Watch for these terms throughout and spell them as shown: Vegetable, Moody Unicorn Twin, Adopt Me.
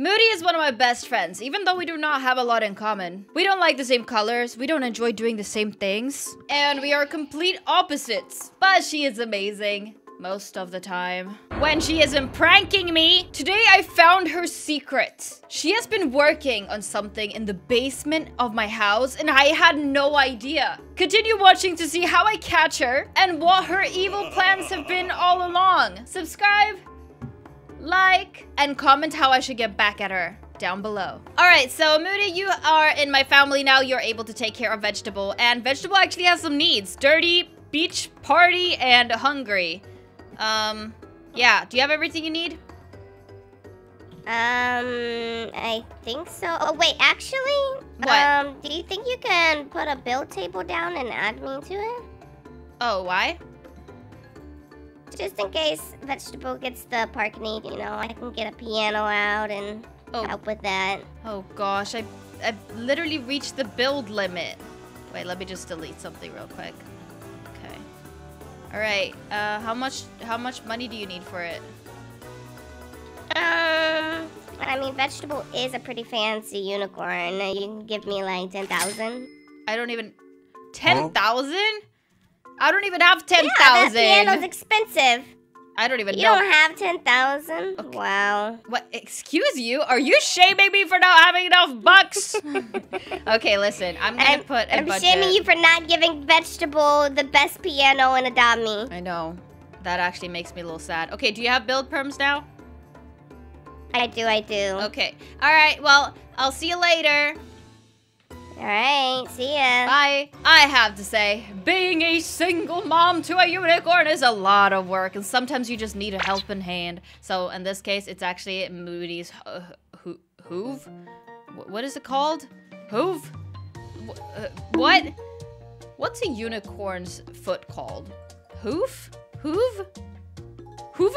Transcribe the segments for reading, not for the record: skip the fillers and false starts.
Moody is one of my best friends, even though we do not have a lot in common. We don't like the same colors, we don't enjoy doing the same things, and we are complete opposites. But she is amazing, most of the time. When she isn't pranking me! Today I found her secret. She has been working on something in the basement of my house and I had no idea. Continue watching to see how I catch her and what her evil plans have been all along. Subscribe, like, and comment how I should get back at her down below. Alright, so Moody, you are in my family now. You're able to take care of Vegetable, and Vegetable actually has some needs. Dirty, beach party, and hungry. Yeah. Do you have everything you need? I think so. Oh, wait, actually? What? Do you think you can put a build table down and add me to it? Oh, why? Just in case Vegetable gets the park need, you know, I can get a piano out and help with that. Oh gosh, I literally reached the build limit. Wait, let me just delete something real quick. Okay. All right. How much money do you need for it? I mean, Vegetable is a pretty fancy unicorn. You can give me like 10,000. I don't even 10,000. I don't even have 10,000. Yeah, that piano's expensive. I don't even know. You don't have 10,000? Okay. Wow. What? Excuse you? Are you shaming me for not having enough bucks? Okay, listen. I'm gonna put a budget. I'm shaming you for not giving Vegetable the best piano in Adopt Me. I know. That actually makes me a little sad. Okay, do you have build perms now? I do. Okay. All right. Well, I'll see you later. Alright, see ya. Bye. I have to say, being a single mom to a unicorn is a lot of work, and sometimes you just need a helping hand. So in this case, it's actually Moody's hoove? What is it called? Hoove? What? What's a unicorn's foot called? Hoof? Hoove? Hoover?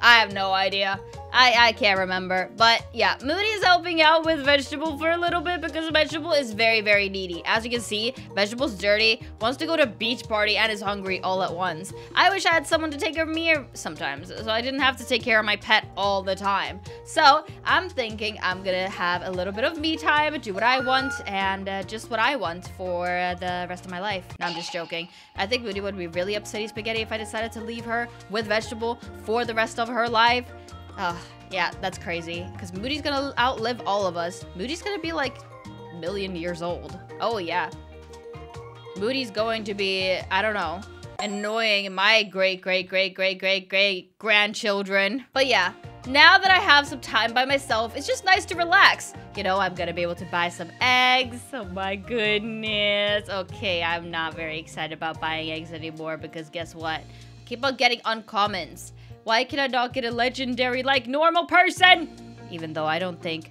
I have no idea. I can't remember. But yeah, Moody is helping out with Vegetable for a little bit because Vegetable is very, very needy. As you can see, Vegetable's dirty, wants to go to a beach party, and is hungry all at once. I wish I had someone to take care of me sometimes, so I didn't have to take care of my pet all the time. So I'm thinking I'm gonna have a little bit of me time, do what I want, and just what I want for the rest of my life. No, I'm just joking. I think Moody would be really upsetty spaghetti if I decided to leave her with Vegetable for the rest of her life. Oh, yeah, that's crazy. Because Moody's gonna outlive all of us. Moody's gonna be like a million years old. Oh, yeah. Moody's going to be, I don't know, annoying my great-great-great-great-great-great-grandchildren. But yeah, now that I have some time by myself, it's just nice to relax. You know, I'm gonna be able to buy some eggs. Oh my goodness. Okay, I'm not very excited about buying eggs anymore because guess what? I keep on getting uncommons. Why can I not get a legendary like normal person? Even though I don't think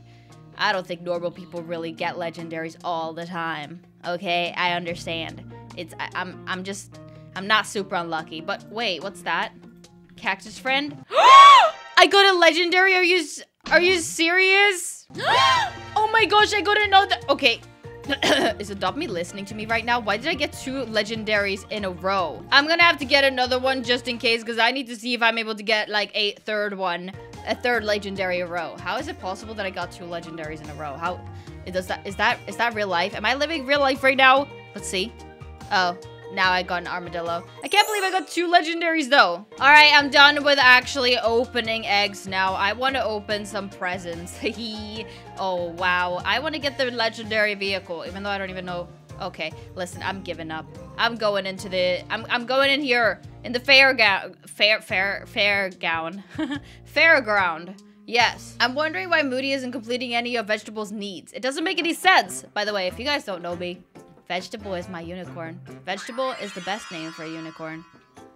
normal people really get legendaries all the time. Okay, I understand. I'm not super unlucky. But wait, what's that? Cactus friend? I got a legendary. Are you serious? Oh my gosh, I gotta know that. Okay. Is Adopt Me listening to me right now? Why did I get 2 legendaries in a row? I'm gonna have to get another one just in case because I need to see if I'm able to get like a third legendary in a row. How is it possible that I got 2 legendaries in a row? How does that is that real life? Am I living real life right now? Let's see. Oh, now I got an armadillo. I can't believe I got 2 legendaries though. All right, I'm done with actually opening eggs now. I want to open some presents. Oh, wow. I want to get the legendary vehicle, even though I don't even know. Okay, listen, I'm giving up. I'm going into the, I'm going in here in the fairground. Yes. I'm wondering why Moody isn't completing any of Vegetable's needs. It doesn't make any sense. By the way, if you guys don't know me, Vegetable is my unicorn. Vegetable is the best name for a unicorn.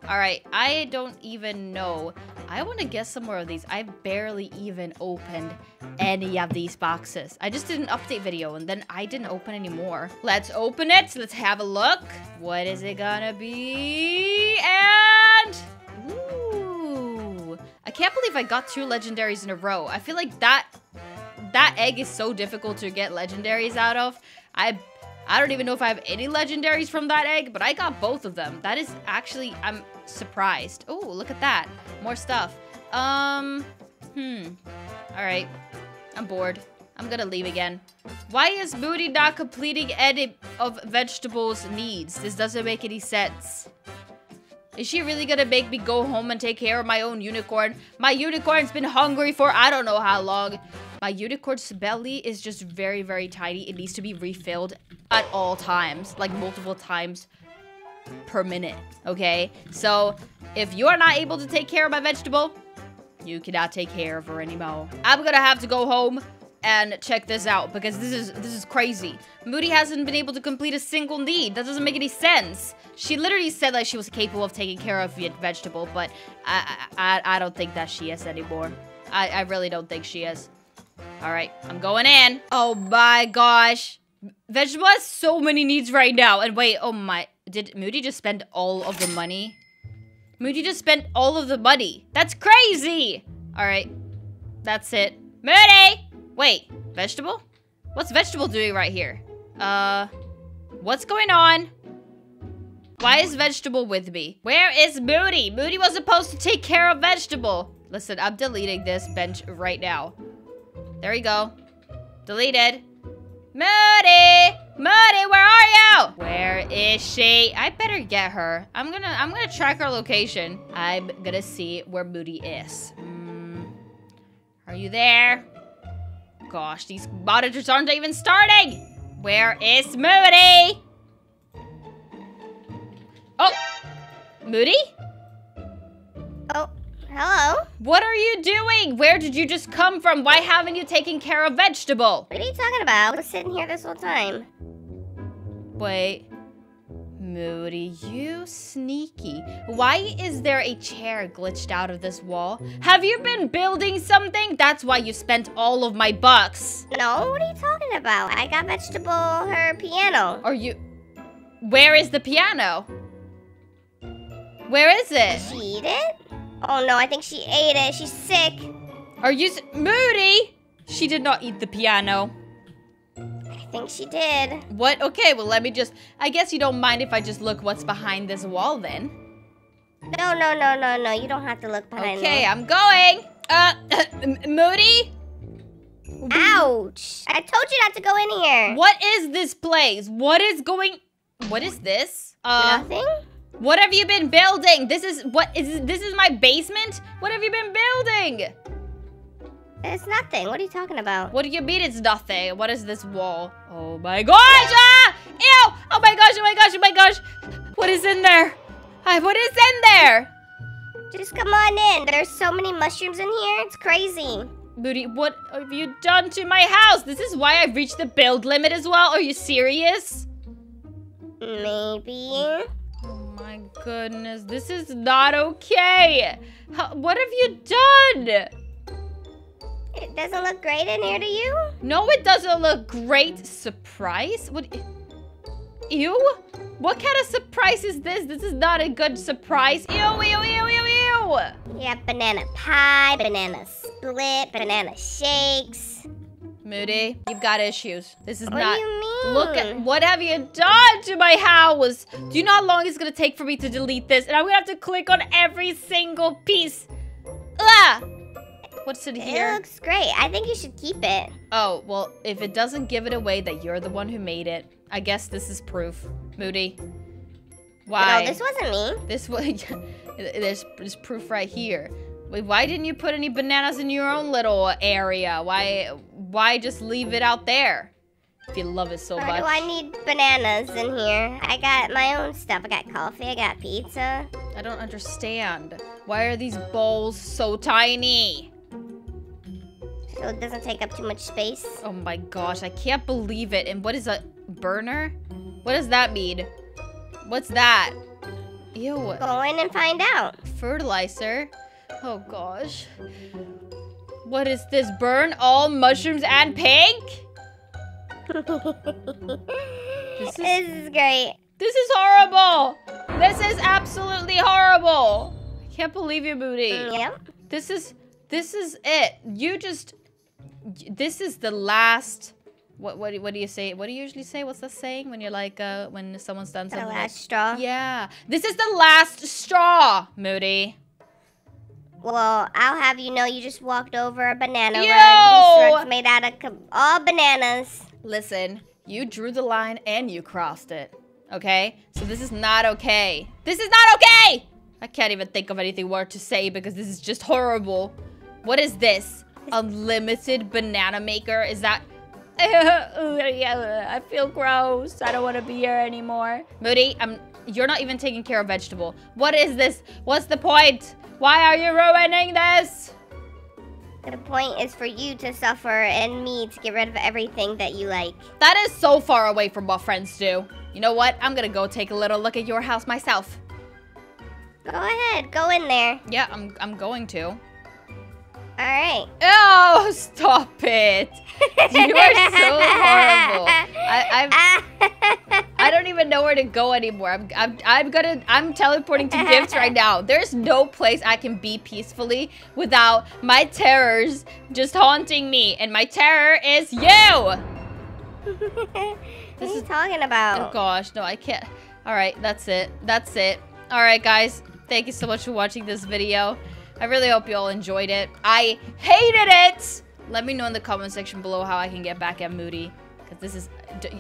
All right, I don't even know. I want to guess some more of these. I barely even opened any of these boxes. I just did an update video and then I didn't open any more. Let's open it. Let's have a look. What is it gonna be? And ooh, I can't believe I got 2 legendaries in a row. I feel like that egg is so difficult to get legendaries out of. I don't even know if I have any legendaries from that egg, but I got both of them. That is actually, I'm surprised. Oh, look at that. More stuff. All right. I'm bored. I'm gonna leave again. Why is Moody not completing edit of Vegetable's needs? This doesn't make any sense. Is she really gonna make me go home and take care of my own unicorn? My unicorn's been hungry for I don't know how long. My unicorn's belly is just very, very tiny. It needs to be refilled at all times, like multiple times per minute, okay? So if you're not able to take care of my vegetable, you cannot take care of her anymore. I'm gonna have to go home and check this out because this is crazy. Moody hasn't been able to complete a single need. That doesn't make any sense. She literally said that she was capable of taking care of your vegetable, but I don't think that she is anymore. I really don't think she is. All right, I'm going in. Oh my gosh. Vegetable has so many needs right now. And wait, oh my, did Moody just spend all of the money? Moody just spent all of the money. That's crazy. All right, that's it. Moody! Wait, Vegetable? What's Vegetable doing right here? What's going on? Why is Vegetable with me? Where is Moody? Moody was supposed to take care of Vegetable. Listen, I'm deleting this bench right now. There we go. Deleted. Moody! Moody, where are you? Where is she? I better get her. I'm gonna track her location. I'm gonna see where Moody is. Are you there? Gosh, these monitors aren't even starting! Where is Moody? Oh! Moody? Oh, hello? What are you doing? Where did you just come from? Why haven't you taken care of Vegetable? What are you talking about? I was sitting here this whole time. Wait. Moody, you sneaky. Why is there a chair glitched out of this wall? Have you been building something? That's why you spent all of my bucks. No, what are you talking about? I got Vegetable her piano. Are you... Where is the piano? Where is it? Did she eat it? Oh no, I think she ate it. She's sick. Are you... Moody! She did not eat the piano. I think she did. What? Okay, well, let me just... I guess you don't mind if I just look what's behind this wall, then. No, no, no, no, no. You don't have to look behind me. Okay, I'm going. Moody? Ouch. I told you not to go in here. What is this place? What is going... What is this? Nothing? What have you been building? This is my basement? What have you been building? It's nothing. What are you talking about? What do you mean it's nothing? What is this wall? Oh my gosh! Ah! Ew! Oh my gosh, oh my gosh, oh my gosh! What is in there? What is in there? Just come on in. There's so many mushrooms in here. It's crazy. Moody, what have you done to my house? This is why I've reached the build limit as well. Are you serious? Maybe. Oh my goodness. This is not okay. What have you done? It doesn't look great in here to you? No, it doesn't look great. Surprise? What? Ew? What kind of surprise is this? This is not a good surprise. Ew, ew, ew, ew, ew. Yeah, banana pie, banana split, banana shakes. Moody, you've got issues. This is not... What do you mean? Look at... What have you done to my house? Do you know how long it's going to take for me to delete this? And I'm going to have to click on every single piece. Ugh! What's in here? It looks great. I think you should keep it. Oh, well, if it doesn't give it away that you're the one who made it, I guess this is proof. Moody. Why? No, this wasn't me. This was... There's proof right here. Wait, why didn't you put any bananas in your own little area? Why just leave it out there? If you love it so much. Why do I need bananas in here? I got my own stuff. I got coffee. I got pizza. I don't understand. Why are these bowls so tiny? So it doesn't take up too much space. Oh my gosh, I can't believe it. And what is a burner? What does that mean? What's that? Ew. Go in and find out. Fertilizer. Oh gosh. What is this? Burn all mushrooms and pink? This is great. This is horrible. This is absolutely horrible. I can't believe you, Moody. Yep. This is it. You just... This is the last. What do you say? What do you usually say? What's that saying when you're like when someone's done something? The last straw. Yeah. This is the last straw, Moody. Well, I'll have you know you just walked over a banana rug. This rug's made out of all bananas. Listen, you drew the line and you crossed it, okay? So this is not okay. This is not okay! I can't even think of anything more to say because this is just horrible. What is this? Unlimited banana maker? Is that... I feel gross. I don't want to be here anymore. Moody, you're not even taking care of Vegetable. What is this? What's the point? Why are you ruining this? The point is for you to suffer and me to get rid of everything that you like. That is so far away from what friends do. You know what? I'm gonna go take a little look at your house myself. Go ahead, go in there. Yeah, I'm going to. All right. Oh, stop it. You are so horrible. I don't even know where to go anymore. I'm teleporting to gifts right now. There's no place I can be peacefully without my terrors just haunting me, and my terror is you. What are you talking about? Oh gosh, no, I can't. All right, that's it. That's it. All right, guys, thank you so much for watching this video. I really hope you all enjoyed it. I hated it. Let me know in the comment section below how I can get back at Moody. Because this is,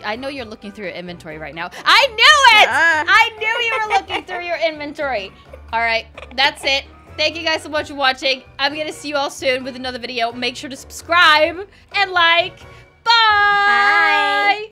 I know you're looking through your inventory right now. I knew it! I knew you were looking through your inventory. All right, that's it. Thank you guys so much for watching. I'm going to see you all soon with another video. Make sure to subscribe and like. Bye! Bye!